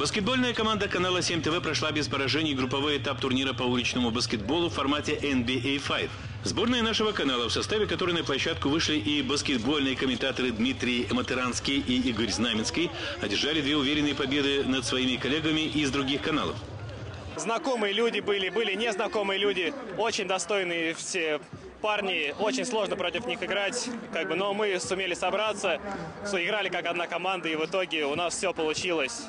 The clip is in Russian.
Баскетбольная команда канала 7 ТВ прошла без поражений групповой этап турнира по уличному баскетболу в формате NBA 5. Сборная нашего канала, в составе которой на площадку вышли и баскетбольные комментаторы Дмитрий Матеранский и Игорь Знаменский, одержали две уверенные победы над своими коллегами из других каналов. Знакомые люди были незнакомые люди, очень достойные все парни, очень сложно против них играть, но мы сумели собраться, сыграли как одна команда, и в итоге у нас все получилось.